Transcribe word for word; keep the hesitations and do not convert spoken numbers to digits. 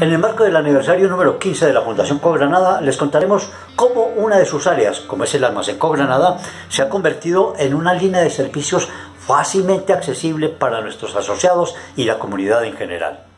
En el marco del aniversario número quince de la Fundación Coogranada les contaremos cómo una de sus áreas, como es el Almacén Coogranada, se ha convertido en una línea de servicios fácilmente accesible para nuestros asociados y la comunidad en general.